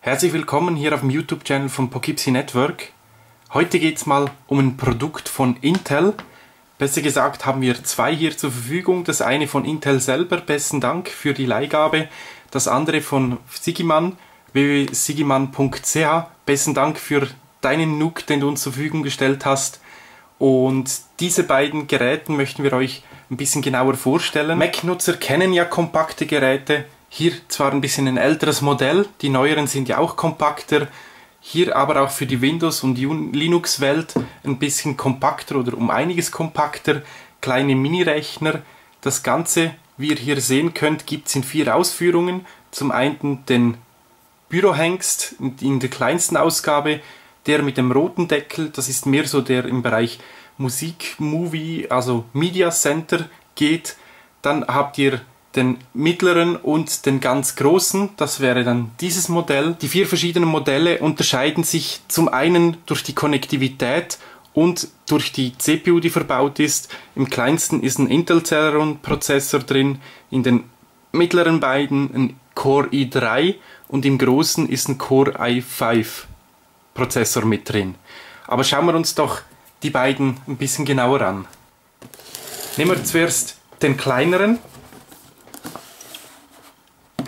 Herzlich willkommen hier auf dem YouTube-Channel von Pokipsie Network. Heute geht es mal um ein Produkt von Intel. Besser gesagt haben wir zwei hier zur Verfügung. Das eine von Intel selber, besten Dank für die Leihgabe. Das andere von Sigimann, www.sigimann.ch. Besten Dank für deinen NUC, den du uns zur Verfügung gestellt hast. Und diese beiden Geräten möchten wir euch ein bisschen genauer vorstellen. Mac-Nutzer kennen ja kompakte Geräte. Hier zwar ein bisschen ein älteres Modell, die neueren sind ja auch kompakter, hier aber auch für die Windows- und Linux-Welt ein bisschen kompakter oder um einiges kompakter, kleine Mini-Rechner. Das Ganze, wie ihr hier sehen könnt, gibt es in 4 Ausführungen. Zum einen den Bürohengst in der kleinsten Ausgabe, der mit dem roten Deckel, das ist mehr so der im Bereich Musik, Movie, also Media Center geht. Dann habt ihr den mittleren und den ganz großen, das wäre dann dieses Modell. Die 4 verschiedenen Modelle unterscheiden sich zum einen durch die Konnektivität und durch die CPU, die verbaut ist. Im kleinsten ist ein Intel Celeron Prozessor drin, in den mittleren beiden ein Core i3 und im großen ist ein Core i5 Prozessor mit drin. Aber schauen wir uns doch die beiden ein bisschen genauer an. Nehmen wir zuerst den kleineren.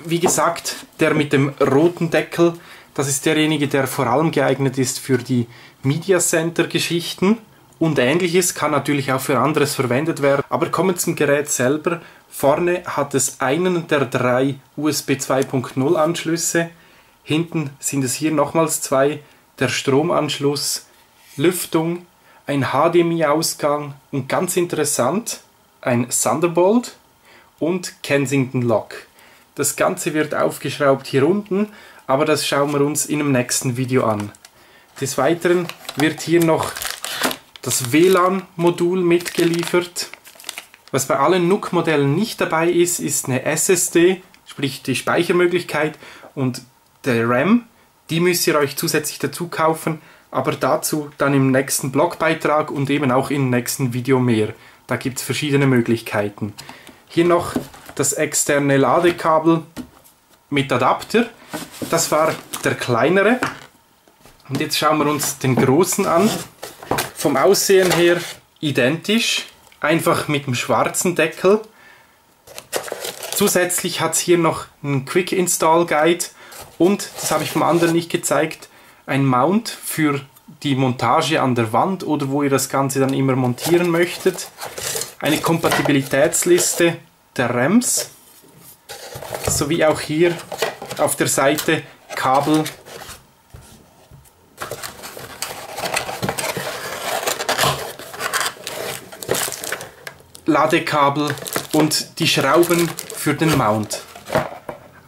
Wie gesagt, der mit dem roten Deckel, das ist derjenige, der vor allem geeignet ist für die Media Center Geschichten und Ähnliches, kann natürlich auch für anderes verwendet werden. Aber kommen wir zum Gerät selber. Vorne hat es einen der 3 USB 2.0 Anschlüsse, hinten sind es hier nochmals 2, der Stromanschluss, Lüftung, ein HDMI-Ausgang und ganz interessant, ein Thunderbolt und Kensington Lock. Das Ganze wird aufgeschraubt hier unten, aber das schauen wir uns in einem nächsten Video an. Des Weiteren wird hier noch das WLAN-Modul mitgeliefert. Was bei allen NUC-Modellen nicht dabei ist, ist eine SSD, sprich die Speichermöglichkeit und der RAM. Die müsst ihr euch zusätzlich dazu kaufen, aber dazu dann im nächsten Blogbeitrag und eben auch im nächsten Video mehr. Da gibt es verschiedene Möglichkeiten. Hier noch das externe Ladekabel mit Adapter. Das war der kleinere. Und jetzt schauen wir uns den großen an. Vom Aussehen her identisch, einfach mit dem schwarzen Deckel. Zusätzlich hat es hier noch einen Quick Install Guide und, das habe ich vom anderen nicht gezeigt, ein Mount für die Montage an der Wand oder wo ihr das Ganze dann immer montieren möchtet. Eine Kompatibilitätsliste der RAMs, sowie auch hier auf der Seite Kabel Ladekabel und die Schrauben für den Mount.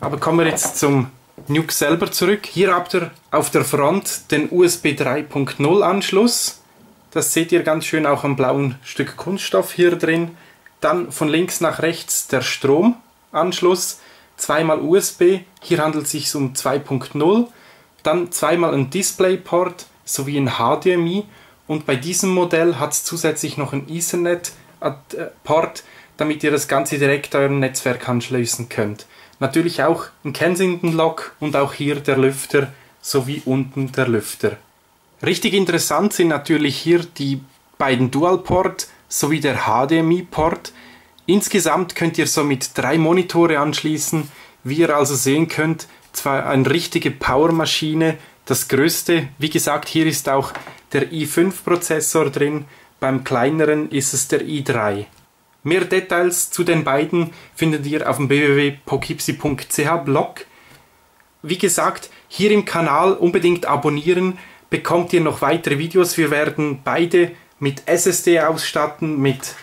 Aber kommen wir jetzt zum NUC selber zurück. Hier habt ihr auf der Front den USB 3.0 Anschluss, das seht ihr ganz schön auch am blauen Stück Kunststoff hier drin. Dann von links nach rechts der Stromanschluss, 2x USB, hier handelt es sich um 2.0, dann 2x ein Displayport sowie ein HDMI und bei diesem Modell hat es zusätzlich noch einen Ethernet-Port, damit ihr das Ganze direkt eurem Netzwerk anschließen könnt. Natürlich auch ein Kensington-Lock und auch hier der Lüfter sowie unten der Lüfter. Richtig interessant sind natürlich hier die beiden Dual-Port sowie der HDMI-Port. Insgesamt könnt ihr somit 3 Monitore anschließen. Wie ihr also sehen könnt, zwar eine richtige Powermaschine, das größte. Wie gesagt, hier ist auch der i5-Prozessor drin, beim kleineren ist es der i3. Mehr Details zu den beiden findet ihr auf dem www.pokipsie.ch Blog. Wie gesagt, hier im Kanal unbedingt abonnieren, bekommt ihr noch weitere Videos. Wir werden beide mit SSD ausstatten, mit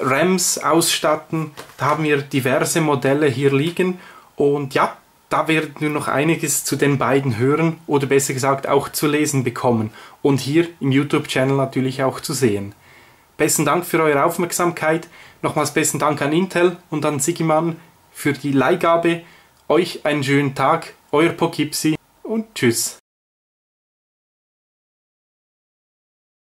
RAMs ausstatten. Da haben wir diverse Modelle hier liegen und ja, da werdet ihr noch einiges zu den beiden hören oder besser gesagt auch zu lesen bekommen und hier im YouTube-Channel natürlich auch zu sehen. Besten Dank für eure Aufmerksamkeit, nochmals besten Dank an Intel und an Sigimann für die Leihgabe. Euch einen schönen Tag, euer Pokipsie und tschüss.